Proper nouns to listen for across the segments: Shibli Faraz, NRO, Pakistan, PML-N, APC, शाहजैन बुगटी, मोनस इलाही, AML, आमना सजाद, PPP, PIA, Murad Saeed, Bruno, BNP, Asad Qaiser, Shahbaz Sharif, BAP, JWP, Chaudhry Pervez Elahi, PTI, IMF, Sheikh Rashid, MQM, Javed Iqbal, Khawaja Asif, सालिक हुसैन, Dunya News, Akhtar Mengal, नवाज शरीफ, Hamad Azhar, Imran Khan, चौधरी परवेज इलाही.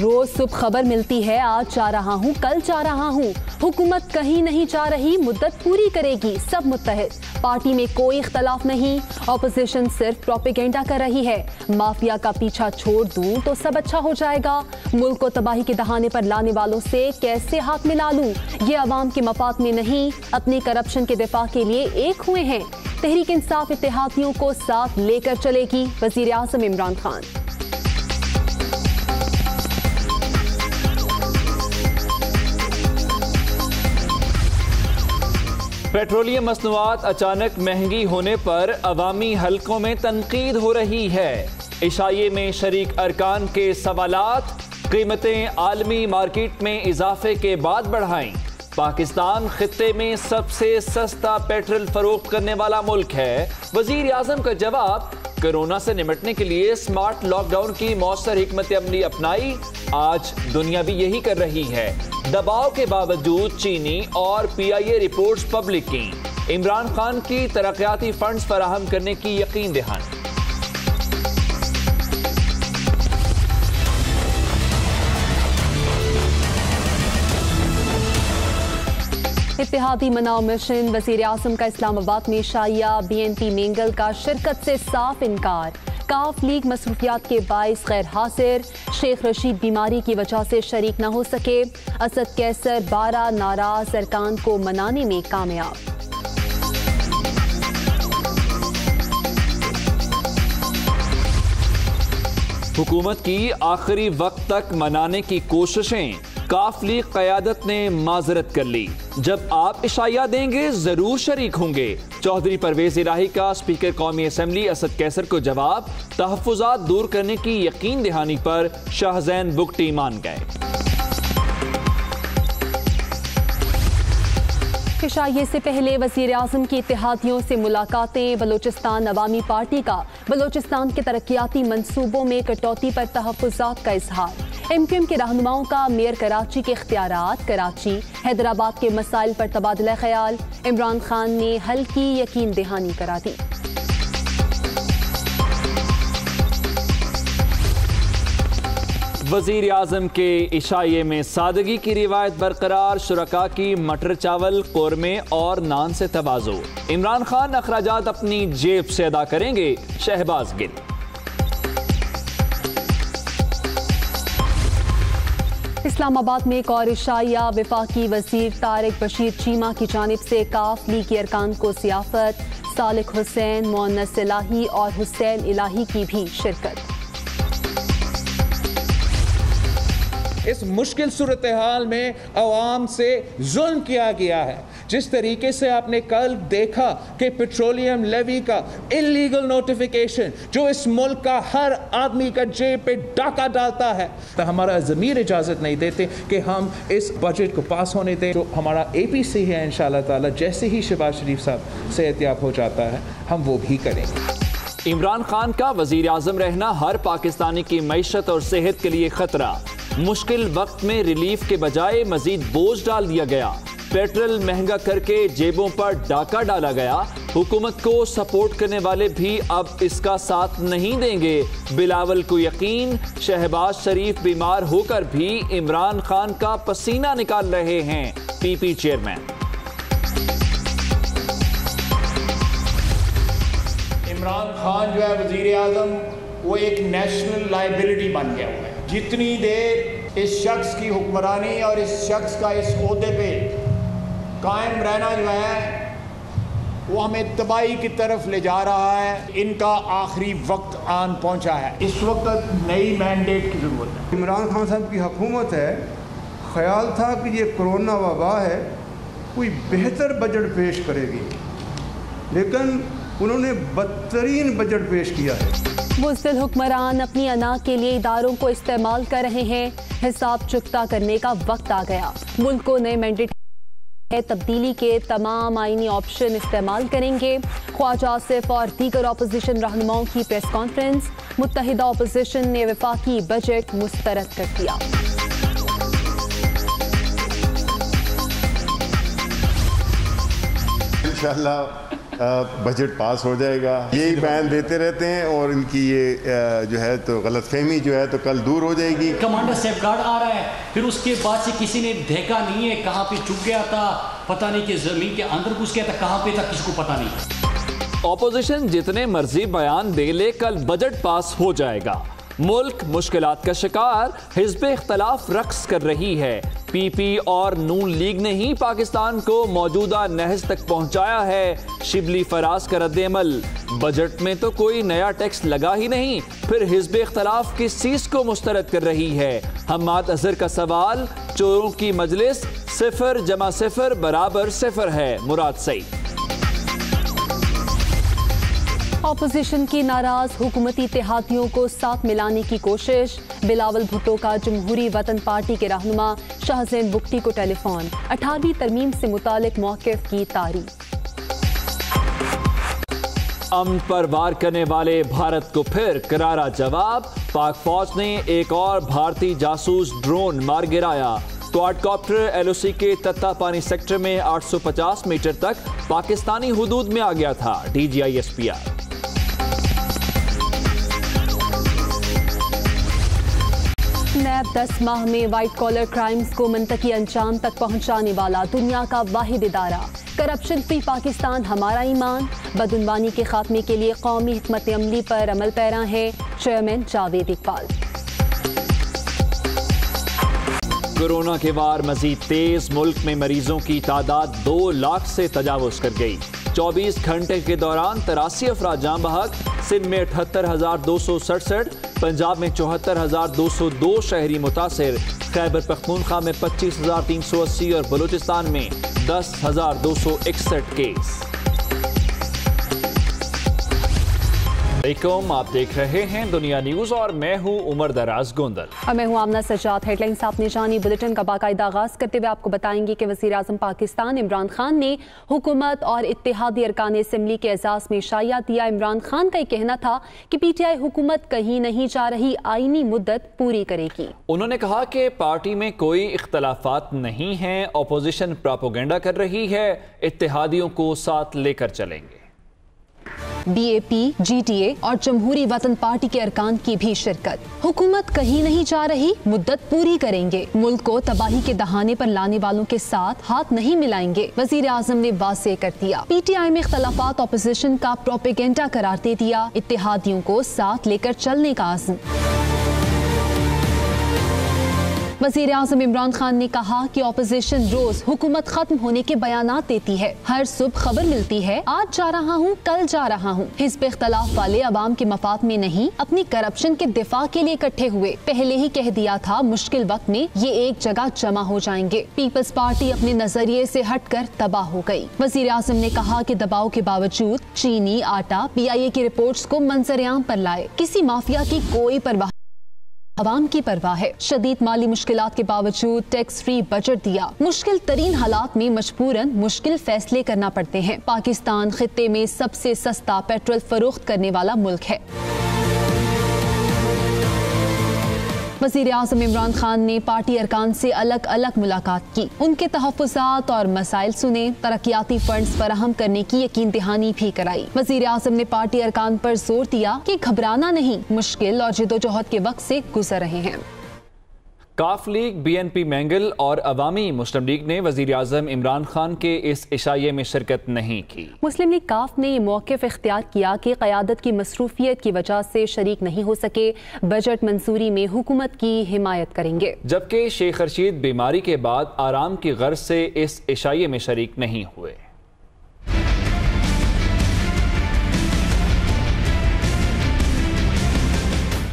रोज सुबह खबर मिलती है, आज चाह रहा हूँ, कल चाह रहा हूँ। हुकूमत कहीं नहीं चाह रही, मुद्दत पूरी करेगी, सब मुत्तहिद। पार्टी में कोई इख्तलाफ नहीं, ऑपोजिशन सिर्फ प्रोपेगेंडा कर रही है। माफिया का पीछा छोड़ दूँ तो सब अच्छा हो जाएगा। मुल्क को तबाही के दहाने पर लाने वालों से कैसे हाथ मिला लूँ। ये आवाम के मफाद में नहीं, अपने करप्शन के दिफा के लिए एक हुए हैं। तहरीक इंसाफ इत्तेहादियों को साथ लेकर चलेगी। वजीर आज़म इमरान खान। पेट्रोलियम मसनूआत अचानक महंगी होने पर अवामी हलकों में तनकीद हो रही है। इशाये में शरीक अरकान के सवालात, कीमतें आलमी मार्केट में इजाफे के बाद बढ़ाई। पाकिस्तान खित्ते में सबसे सस्ता पेट्रोल फरोख्त करने वाला मुल्क है। वजीर आजम का जवाब, कोरोना से निपटने के लिए स्मार्ट लॉकडाउन की मौसर हिकमत अमली अपनाई, आज दुनिया भी यही कर रही है। दबाव के बावजूद चीनी और PIA रिपोर्ट्स पब्लिक की। इमरान खान की तरक्याती फंड्स फराहम करने की यकीन दहानी। इत्तेहादी मनाओ मिशन, वजीर आजम का इस्लामाबाद में शाया, BNP मेंगल का शिरकत से साफ इनकार। काफ लीग मसरूफियात के बायस गैर हासिर। शेख रशीद बीमारी की वजह से शरीक न हो सके। असद कैसर 12 नाराज अरकान को मनाने में कामयाब। हुकूमत की आखिरी वक्त तक मनाने की कोशिशें, काफ लीग क़यादत ने माजरत कर ली। जब आप इशाया देंगे जरूर शरीक होंगे। चौधरी परवेज इलाही का स्पीकर कौमी असम्बली असद कैसर को जवाब, तहफ़्फ़ुज़ात दूर करने की यकीन दहानी पर शाहजैन बुगटी मान गए। इशाये से पहले वज़ीर आज़म की इत्तेहादियों से मुलाकातें। बलोचिस्तान अवामी पार्टी का बलोचिस्तान के तरक्याती मंसूबों में कटौती पर तहफ़्फ़ुज़ात का इजहार। MQM के रहनुमाओं का मेयर कराची के इख्तियारात, कराची हैदराबाद के मसाइल पर तबादला ख्याल। इमरान खान ने हल की यकीन दहानी करा दी। वज़ीर आज़म के इशाये में सादगी की रिवायत बरकरार, शुरका की मटर चावल कौरमे और नान से तवाज़ो। इमरान खान अखराजात अपनी जेब से अदा करेंगे, शहबाज गिल। इस्लामाबाद में एक और इशाया, वफाकी वज़ीर तारिक बशीर चीमा की जानिब से काफ लीग के अरकान को सियाफत। सालिक हुसैन, मोनस इलाही और हुसैन इलाही की भी शिरकत। इस मुश्किल सूरत हाल में अवाम से जुल्म किया गया है। जिस तरीके से आपने कल देखा कि पेट्रोलियम लेवी का इलीगल नोटिफिकेशन जो इस मुल्क का हर आदमी का जेब पे डाका डालता है, तो हमारा ज़मीर इजाज़त नहीं देते कि हम इस बजट को पास होने दें। जो हमारा APC है, इंशाअल्लाह ताला जैसे ही शहबाज शरीफ साहब सेहतियाब हो जाता है, हम वो भी करेंगे। इमरान खान का वजीर आजम रहना हर पाकिस्तानी की मैशत और सेहत के लिए खतरा। मुश्किल वक्त में रिलीफ के बजाय मजीद बोझ डाल दिया गया। पेट्रोल महंगा करके जेबों पर डाका डाला गया। हुकूमत को सपोर्ट करने वाले भी अब इसका साथ नहीं देंगे। बिलावल को यकीन, शहबाज शरीफ बीमार होकर भी इमरान खान का पसीना निकाल रहे हैं। PP चेयरमैन इमरान खान जो है वजीर आजम, वो एक नेशनल लाइबिलिटी बन गया हुआ है। जितनी देर इस शख्स की हुक्मरानी और इस शख्स का इस ओहदे पे कायम रहना जो है, वो हमें तबाही की तरफ ले जा रहा है। इनका आखिरी वक्त आन पहुंचा है। इस वक्त नई मैंडेट की ज़रूरत है। इमरान खान साहब की हुकूमत है, ख्याल था कि ये कोरोना वबा है, कोई बेहतर बजट पेश करेगी, लेकिन उन्होंने बदतरीन बजट पेश किया है। मुस्तल हुक्मरान अपनी अना के लिए इदारों को इस्तेमाल कर रहे हैं। हिसाब चुकता करने का वक्त आ गया। मुल्क को नए मैंडेट है, तब्दीली के तमाम आइनी ऑप्शन इस्तेमाल करेंगे। ख्वाजा आसिफ और दीगर अपोजिशन रहनुमाओं की प्रेस कॉन्फ्रेंस। मुत्तहिदा अपोजिशन ने वफाकी बजट मुस्तरद कर दिया। इंशाल्लाह बजट पास हो जाएगा, यही बयान देते रहते हैं और इनकी ये जो है तो गलतफहमी जो है तो कल दूर हो जाएगी। कमांडर सेफ गार्ड आ रहा है, फिर उसके बाद से किसी ने देखा नहीं है कहाँ पे चुक गया था, पता नहीं कि जमीन के अंदर घुस गया था, कहाँ पे था किसी को पता नहीं। ऑपोजिशन जितने मर्जी बयान दे ले, कल बजट पास हो जाएगा। मुल्क मुश्किलात का शिकार, हिज़्बे इख्तलाफ रक्स कर रही है। पीपी और नून लीग ने ही पाकिस्तान को मौजूदा नहज तक पहुंचाया है। शिबली फराज का रद्देमल, बजट में तो कोई नया टैक्स लगा ही नहीं, फिर हिज़्बे इख्तलाफ किस चीज़ को मुस्तरद कर रही है। हमाद अजहर का सवाल, चोरों की मजलिस 0 + 0 = 0 है। मुराद सईद। ऑपोजिशन की नाराज हुकूमती इत्तेहादियों को साथ मिलाने की कोशिश। बिलावल भुट्टो का जमहूरी वतन पार्टी के रहनुमा शाहजैन बुगटी को टेलीफोन, 18वीं तरमीम से मुतालिक मौक़िफ़ की तारीफ। अमन पर वार करने वाले भारत को फिर करारा जवाब, पाक फौज ने एक और भारतीय जासूस ड्रोन मार गिराया। क्वाडकॉप्टर एलओसी के तत्तापानी सेक्टर में 850 मीटर तक पाकिस्तानी हुदूद में आ गया था। DGI SPR। नैब 10 माह में वाइट कॉलर क्राइम्स को मनतकी अंजाम तक पहुंचाने वाला दुनिया का वाहिद इदारा। करप्शन फ्री पाकिस्तान हमारा ईमान, बदउनवानी के खात्मे के लिए कौमी हिकमत अमली पर अमल पैरा है। चेयरमैन जावेद इकबाल। कोरोना के वार मजीद तेज, मुल्क में मरीजों की तादाद 2 लाख से तजावुज कर गई। 24 घंटे के दौरान 83 अफराद जान बहक। सिंध में 78,267, पंजाब में 74,202 शहरी मुतासर, खैबर पख्तूनख्वा में 25,380 और बलूचिस्तान में 10,261 केस। आप देख रहे हैं दुनिया न्यूज और मैं हूं उमर दराज गुंदर और मैं हूं आमना सजाद। हेडलाइंस आपने जानी, बुलेटिन का बाकायदा आगाज करते हुए आपको बताएंगे कि वज़ीर-ए-आज़म पाकिस्तान इमरान खान ने हुकूमत और इत्तेहादी अरकान असेंबली के एजाज में शाया दिया। इमरान खान का यह कहना था कि PTI हुकूमत कहीं नहीं जा रही, आईनी मुद्दत पूरी करेगी। उन्होंने कहा कि पार्टी में कोई इख्तलाफात नहीं है, अपोजिशन प्रोपेगेंडा कर रही है, इत्तेहादियों को साथ लेकर चलेंगे। BAP, GTA और जमहूरी वतन पार्टी के अरकान की भी शिरकत। हुकूमत कहीं नहीं जा रही, मुद्दत पूरी करेंगे, मुल्क को तबाही के दहाने पर लाने वालों के साथ हाथ नहीं मिलाएंगे। वज़ीर-ए-आज़म ने वाज़ेह कर दिया। PTI में इख्तलाफात अपोजिशन का प्रोपेगेंडा करार दे दिया, इत्तेहादियों को साथ लेकर चलने का आज़म। वज़ीर-ए-आज़म इमरान खान ने कहा कि ऑपोजिशन रोज हुकूमत खत्म होने के बयानात देती है, हर सुबह खबर मिलती है, आज जा रहा हूँ कल जा रहा हूँ। हिज़्ब इख्तलाफ वाले आवाम के मफाद में नहीं, अपनी करप्शन के दिफा के लिए इकट्ठे हुए। पहले ही कह दिया था मुश्किल वक्त में ये एक जगह जमा हो जाएंगे। पीपल्स पार्टी अपने नजरिए से हट कर तबाह हो गयी। वज़ीर-ए-आज़म ने कहा कि दबाव के बावजूद चीनी, आटा, PIA की रिपोर्ट्स को मंजर-ए-आम पर लाए। किसी माफिया की कोई परवाह, आवाम की परवाह है। शदीद माली मुश्किलात के बावजूद टैक्स फ्री बजट दिया। मुश्किल तरीन हालात में मजबूरन मुश्किल फैसले करना पड़ते हैं। पाकिस्तान खित्ते में सबसे सस्ता पेट्रोल फरोख्त करने वाला मुल्क है। वज़ीर-ए-आज़म इमरान खान ने पार्टी अरकान से अलग अलग मुलाकात की, उनके तहफ़्फ़ुज़ात और मसाइल सुने, तरक्याती फंड्स फराहम करने की यकीन दहानी भी कराई। वज़ीर-ए-आज़म ने पार्टी अरकान पर जोर दिया कि घबराना नहीं, मुश्किल और जिदोजहद के वक्त से गुजर रहे हैं। काफ लीग, BNP मैंगल और अवामी मुस्लिम लीग ने वज़ीर-ए-आज़म इमरान खान के इस इशाये में शिरकत नहीं की। मुस्लिम लीग काफ ने ये मौक़िफ़ इख्तियार किया कि क़यादत की मसरूफियत की वजह से शरीक नहीं हो सके, बजट मंजूरी में हुकूमत की हिमायत करेंगे। जबकि शेख रशीद बीमारी के बाद आराम की गर्ज से इस इशाये में शरीक नहीं हुए।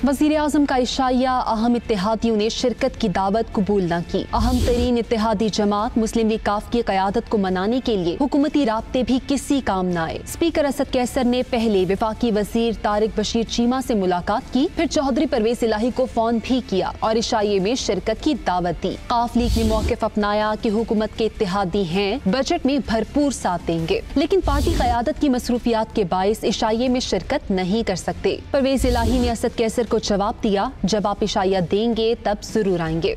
वज़ीर-ए-आज़म का इशाया, अहम इत्तेहादियों ने शिरकत की दावत कबूल न की। अहम तरीन इत्तेहादी जमात मुस्लिम लीग काफ की क़यादत को मनाने के लिए हुकूमती राब्ते भी किसी काम न आए। स्पीकर असद कैसर ने पहले वफाकी वज़ीर तारिक बशीर चीमा से मुलाकात की, फिर चौधरी परवेज इलाही को फोन भी किया और इशाये में शिरकत की दावत दी। काफ लीग ने मौक़िफ़ अपनाया कि हुकूमत के इत्तेहादी हैं, बजट में भरपूर साथ देंगे, लेकिन पार्टी क़यादत की मसरूफियात के बायस इशाये में शिरकत नहीं कर सकते। परवेज इलाही ने असद कैसर को जवाब दिया, जब आप इशाया देंगे तब जरूर आएंगे।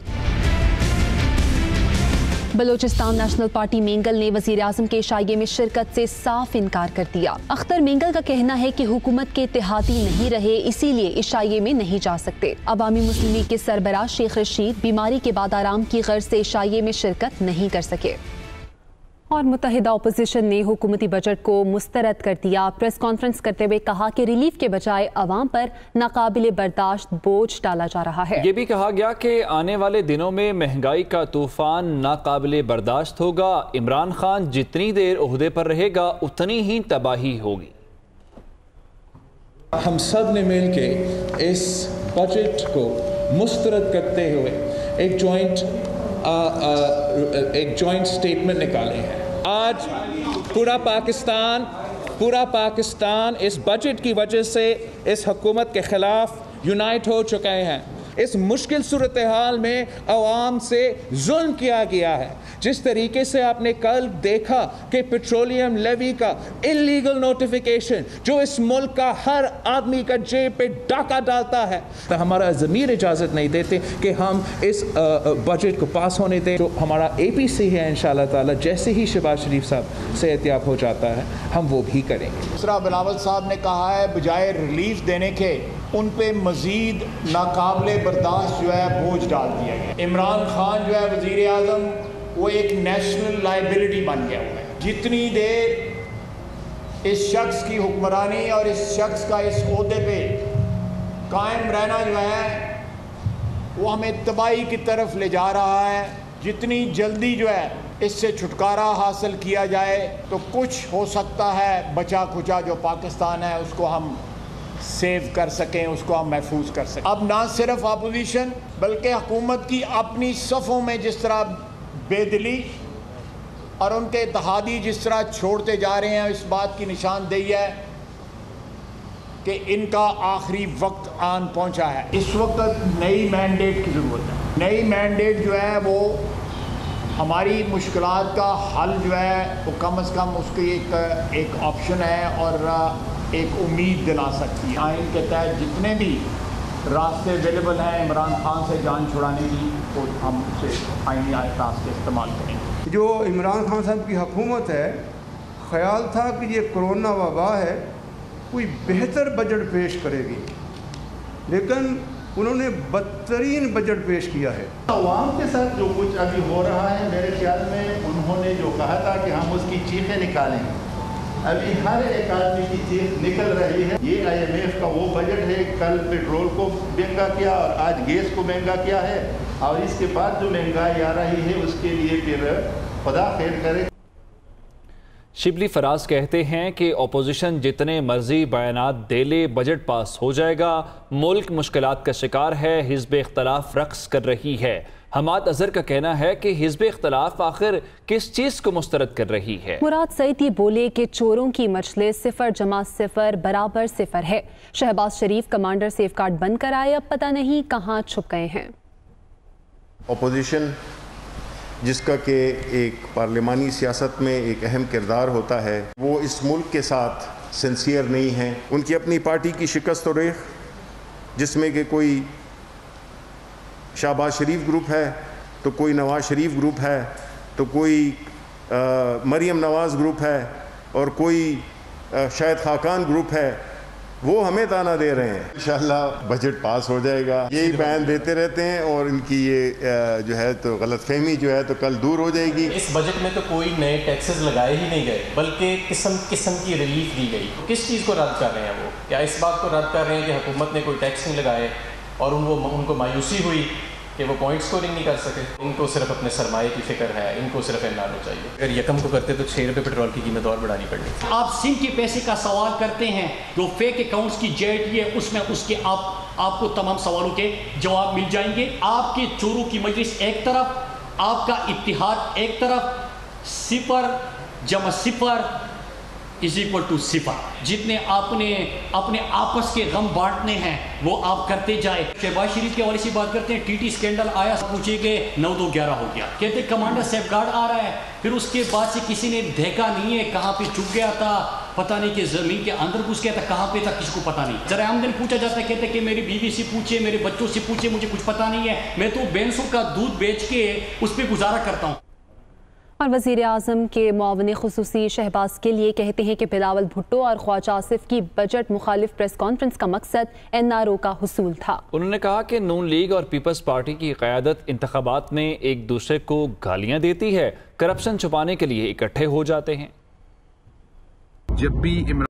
बलोचिस्तान नेशनल पार्टी मेंगल ने वजीर आजम के शाये में शिरकत से साफ इनकार कर दिया। अख्तर मेंगल का कहना है कि हुकूमत के इत्तेहादी नहीं रहे, इसीलिए इस शाये में नहीं जा सकते। अवामी मुस्लिम लीग के सरबराह शेख रशीद बीमारी के बाद आराम की गर्ज से शाये में शिरकत नहीं कर सके। और मुतहिदा अपोजिशन ने हुकूमती बजट को मुस्तरद कर दिया। प्रेस कॉन्फ्रेंस करते हुए कहा कि रिलीफ के बजाय अवाम पर नाकाबिले बर्दाश्त बोझ डाला जा रहा है। ये भी कहा गया कि आने वाले दिनों में महंगाई का तूफान नाकाबिले बर्दाश्त होगा। इमरान खान जितनी देर ओहदे पर रहेगा उतनी ही तबाही होगी। हम सब ने मिल के इस बजट को मुस्तरद करते हुए एक जॉइंट स्टेटमेंट निकाले हैं। आज पूरा पाकिस्तान इस बजट की वजह से इस हुकूमत के खिलाफ यूनाइट हो चुके हैं। इस मुश्किल सूरत हाल में अवाम से जुल्म किया गया है। जिस तरीके से आपने कल देखा कि पेट्रोलियम लेवी का इलीगल नोटिफिकेशन जो इस मुल्क का हर आदमी का जेब पे डाका डालता है, तो हमारा ज़मीर इजाज़त नहीं देते कि हम इस बजट को पास होने दें। जो हमारा APC है इंशाअल्लाह ताला जैसे ही शहबाज शरीफ साहब से एहतियाब हो जाता है हम वो भी करेंगे। दूसरा, बिलावल साहब ने कहा है बजाय रिलीफ देने के उन पे मज़ीद नाकाबिले बर्दाश्त जो है बोझ डाल दिया गया। इमरान खान जो है वज़ीर आज़म वो एक नेशनल लाइबिलिटी बन गया हुआ है। जितनी देर इस शख्स की हुक्मरानी और इस शख्स का इस ओहदे पे कायम रहना जो है वो हमें तबाही की तरफ ले जा रहा है। जितनी जल्दी जो है इससे छुटकारा हासिल किया जाए तो कुछ हो सकता है बचा खुचा जो पाकिस्तान है उसको हम सेव कर सकें, उसको हम महफूज कर सकें। अब ना सिर्फ अपोजिशन बल्कि हुकूमत की अपनी सफ़ों में जिस तरह बेदिली और उनके इत्तेहादी जिस तरह छोड़ते जा रहे हैं इस बात की निशानदेही है कि इनका आखिरी वक्त आन पहुंचा है। इस वक्त नई मैंडेट की ज़रूरत है। नई मैंडेट जो है वो हमारी मुश्किलात का हल जो है वो कम अज़ कम उसकी एक ऑप्शन है और एक उम्मीद दिला सकती है। आइन के तहत जितने भी रास्ते अवेलेबल हैं इमरान खान से जान छुड़ाने की तो हम उसे आइनी रास्ते इस्तेमाल करेंगे। जो इमरान खान साहब की हुकूमत है, ख्याल था कि ये कोरोना वबा है कोई बेहतर बजट पेश करेगी, लेकिन उन्होंने बदतरीन बजट पेश किया है। आवाम के साथ जो कुछ अभी हो रहा है मेरे ख्याल में उन्होंने जो कहा था कि हम उसकी चीखें निकालेंगे, अभी हर एक आदमी की चीज निकल रही है। ये IMF का वो बजट है, कल पेट्रोल को महंगा किया और आज गैस को महंगा किया है और इसके बाद जो महंगाई आ रही है उसके लिए फिर खुदा खैर करे। शिबली फराज कहते हैं कि अपोजिशन जितने मर्जी बयानात दे ले बजट पास हो जाएगा। मुल्क मुश्किलात का शिकार है, हिज़्ब इख्तलाफ रक्स कर रही है। हमाद अजहर का कहना है कि हिज़्ब इख्तलाफ आखिर किस चीज़ को मुस्तरद कर रही है। मुराद सईद ये बोले कि चोरों की मजलिस 0.0 = 0 है। Shehbaz Sharif commander safeguard बनकर आए, अब पता नहीं कहाँ छुप गए हैं। अपोजिशन जिसका कि एक पार्लिमानी सियासत में एक अहम किरदार होता है वो इस मुल्क के साथ सिंसियर नहीं है। उनकी अपनी पार्टी की शिकस्त और रेख जिसमें कि कोई शहबाज शरीफ ग्रुप है तो कोई नवाज शरीफ ग्रुप है तो कोई मरीम नवाज ग्रुप है और कोई शायद खाकान ग्रुप है, वो हमें ताना दे रहे हैं। इंशाल्लाह बजट पास हो जाएगा यही बयान देते रहते हैं और इनकी ये जो है तो गलतफहमी जो है तो कल दूर हो जाएगी। इस बजट में तो कोई नए टैक्सेस लगाए ही नहीं गए बल्कि किस्म की रिलीफ दी गई। तो किस चीज़ को रद्द कर रहे हैं वो? क्या इस बात को रद्द कर रहे हैं कि हुकूमत ने कोई टैक्स नहीं लगाए और उनको मायूसी हुई कि वो पॉइंट स्कोरिंग नहीं कर सके? उनको सिर्फ अपने सरमाए की फिक्र है, इनको सिर्फ एनआरओ चाहिए। अगर यकम को करते तो 6 रुपये पेट्रोल की कीमत और बढ़ानी पड़नी। आप सिंध के पैसे का सवाल करते हैं जो फेक अकाउंट्स की JWP है उसमें उसके आपको तमाम सवालों के जवाब मिल जाएंगे। आपके चोरों की मजलिस एक तरफ, आपका इत्तिहाद एक तरफ, 0.0 = 0। जितने आपने अपने आपस के गम बांटने हैं वो आप करते जाए। शहबाज शरीफ के हवाले से बात करते हैं, TT स्कैंडल आया, पूछे कि 9/2/11 हो गया, कहते कमांडर सेफ गार्ड आ रहा है, फिर उसके बाद से किसी ने देखा नहीं है कहाँ पे छुप गया था, पता नहीं कि ज़मीन के अंदर घुस गया था, कहाँ पे था किसी को पता नहीं। ज़रा आमदन पूछा जाता है, कहते कि मेरी बीवी से पूछे, मेरे बच्चों से पूछे, मुझे कुछ पता नहीं है, मैं तो भैंसों का दूध बेच के उस पर गुजारा करता हूँ। और वज़ीर आज़म के मुआविन खुसूसी शहबाज गिल ये कहते हैं कि बिलावल भुट्टो और ख्वाजा आसिफ की बजट मुखालिफ प्रेस कॉन्फ्रेंस का मकसद NRO का हुसूल था। उन्होंने कहा कि नून लीग और पीपल्स पार्टी की क़यादत इंतखाबात में एक दूसरे को गालियाँ देती है, करप्शन छुपाने के लिए इकट्ठे हो जाते हैं। जब भी